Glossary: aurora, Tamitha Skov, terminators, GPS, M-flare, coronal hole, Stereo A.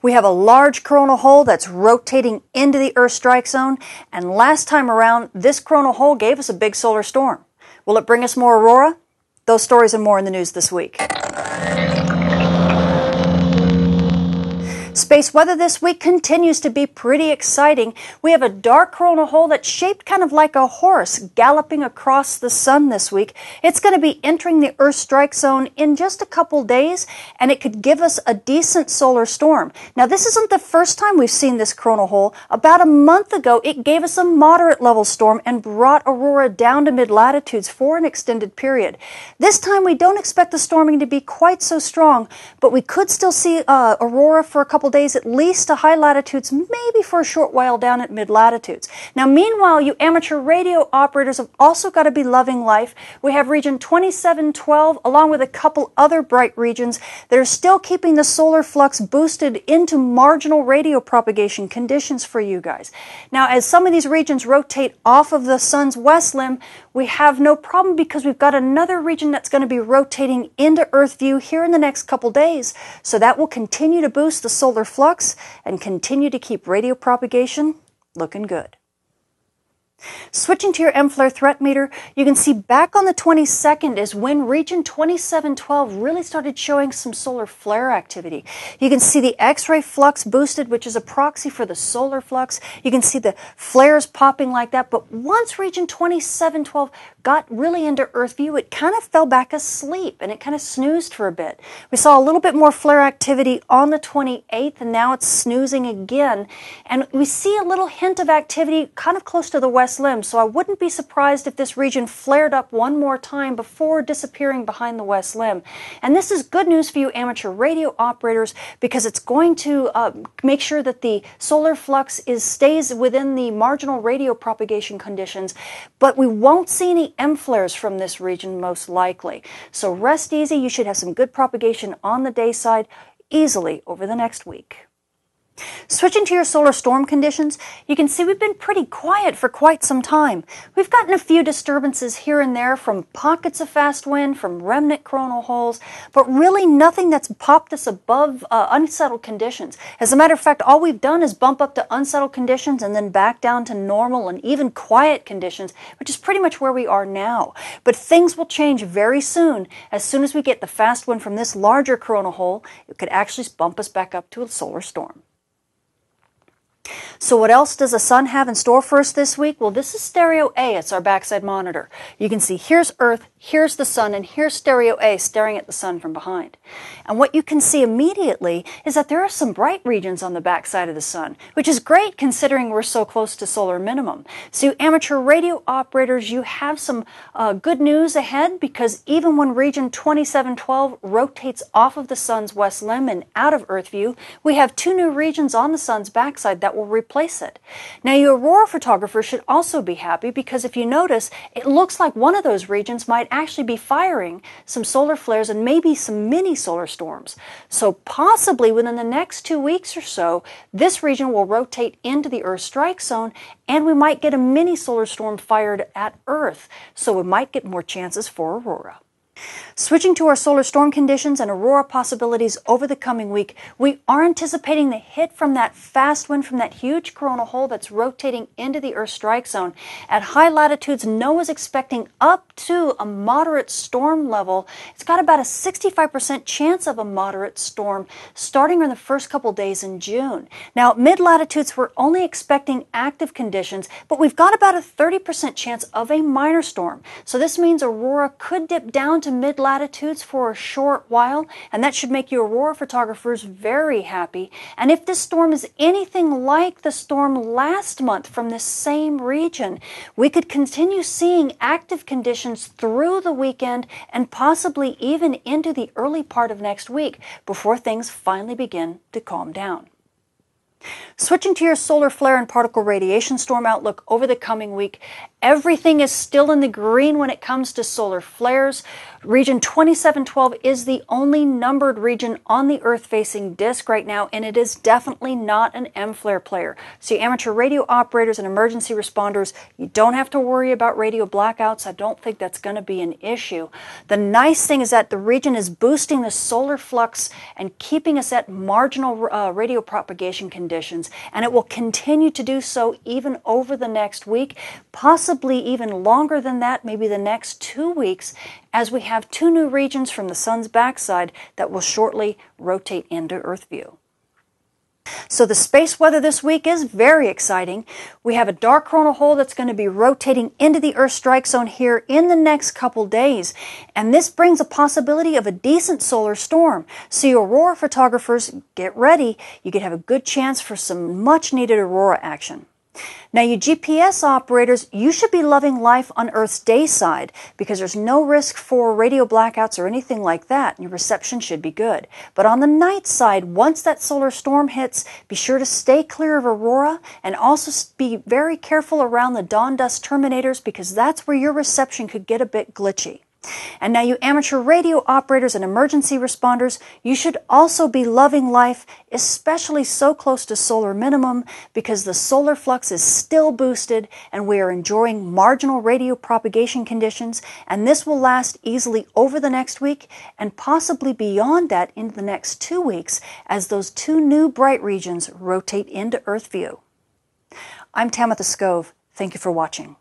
We have a large coronal hole that's rotating into the Earth's strike zone, and last time around, this coronal hole gave us a big solar storm. Will it bring us more aurora? Those stories and more in the news this week. Space weather this week continues to be pretty exciting. We have a dark coronal hole that's shaped kind of like a horse galloping across the sun this week. It's going to be entering the Earth's strike zone in just a couple days, and it could give us a decent solar storm. Now, this isn't the first time we've seen this coronal hole. About a month ago, it gave us a moderate level storm and brought aurora down to mid-latitudes for an extended period. This time, we don't expect the storming to be quite so strong, but we could still see aurora for a couple days at least to high latitudes, maybe for a short while down at mid-latitudes. Now, meanwhile, you amateur radio operators have also got to be loving life. We have region 2712 along with a couple other bright regions that are still keeping the solar flux boosted into marginal radio propagation conditions for you guys. Now, as some of these regions rotate off of the sun's west limb, we have no problem because we've got another region that's going to be rotating into Earth view here in the next couple days, so that will continue to boost the solar flux and continue to keep radio propagation looking good. Switching to your M-Flare threat meter, you can see back on the 22nd is when region 2712 really started showing some solar flare activity. You can see the X-ray flux boosted, which is a proxy for the solar flux. You can see the flares popping like that, but once region 2712 got really into Earth view, it kind of fell back asleep and it kind of snoozed for a bit. We saw a little bit more flare activity on the 28th, and now it's snoozing again. And we see a little hint of activity kind of close to the west limb, so I wouldn't be surprised if this region flared up one more time before disappearing behind the west limb. And this is good news for you amateur radio operators because it's going to make sure that the solar flux stays within the marginal radio propagation conditions, but we won't see any M-flares from this region most likely. So rest easy, you should have some good propagation on the day side easily over the next week. Switching to your solar storm conditions, you can see we've been pretty quiet for quite some time. We've gotten a few disturbances here and there from pockets of fast wind, from remnant coronal holes, but really nothing that's popped us above unsettled conditions. As a matter of fact, all we've done is bump up to unsettled conditions and then back down to normal and even quiet conditions, which is pretty much where we are now. But things will change very soon as we get the fast wind from this larger coronal hole. It could actually bump us back up to a solar storm. So what else does the sun have in store for us this week? Well, this is Stereo A. It's our backside monitor. You can see here's Earth, here's the sun, and here's Stereo A staring at the sun from behind. And what you can see immediately is that there are some bright regions on the backside of the sun, which is great considering we're so close to solar minimum. So you amateur radio operators, you have some good news ahead because even when region 2712 rotates off of the sun's west limb and out of Earth view, we have two new regions on the sun's backside that will replace it. Now, your aurora photographers should also be happy because if you notice, it looks like one of those regions might actually be firing some solar flares and maybe some mini solar storms. So possibly within the next 2 weeks or so, this region will rotate into the Earth's strike zone and we might get a mini solar storm fired at Earth. So we might get more chances for aurora. Switching to our solar storm conditions and aurora possibilities over the coming week, we are anticipating the hit from that fast wind from that huge coronal hole that's rotating into the Earth's strike zone. At high latitudes, NOAA's expecting up to a moderate storm level. It's got about a 65% chance of a moderate storm starting in the first couple days in June. Now, at mid-latitudes, we're only expecting active conditions, but we've got about a 30% chance of a minor storm. So this means aurora could dip down to mid-latitudes for a short while, and that should make your aurora photographers very happy. And if this storm is anything like the storm last month from this same region, we could continue seeing active conditions through the weekend and possibly even into the early part of next week before things finally begin to calm down. Switching to your solar flare and particle radiation storm outlook over the coming week, everything is still in the green when it comes to solar flares. Region 2712 is the only numbered region on the Earth-facing disk right now, and it is definitely not an M-flare player. So you amateur radio operators and emergency responders, you don't have to worry about radio blackouts. I don't think that's going to be an issue. The nice thing is that the region is boosting the solar flux and keeping us at marginal radio propagation conditions. And it will continue to do so even over the next week, possibly even longer than that, maybe the next 2 weeks, as we have two new regions from the sun's backside that will shortly rotate into Earth view. So the space weather this week is very exciting. We have a dark coronal hole that's going to be rotating into the Earth strike zone here in the next couple days. And this brings a possibility of a decent solar storm. So you aurora photographers, get ready. You could have a good chance for some much needed aurora action. Now, you GPS operators, you should be loving life on Earth's day side because there's no risk for radio blackouts or anything like that, and your reception should be good. But on the night side, once that solar storm hits, be sure to stay clear of aurora and also be very careful around the dawn dusk terminators because that's where your reception could get a bit glitchy. And now you amateur radio operators and emergency responders, you should also be loving life, especially so close to solar minimum, because the solar flux is still boosted and we are enjoying marginal radio propagation conditions, and this will last easily over the next week and possibly beyond that in the next 2 weeks as those two new bright regions rotate into Earth view. I'm Tamitha Skov. Thank you for watching.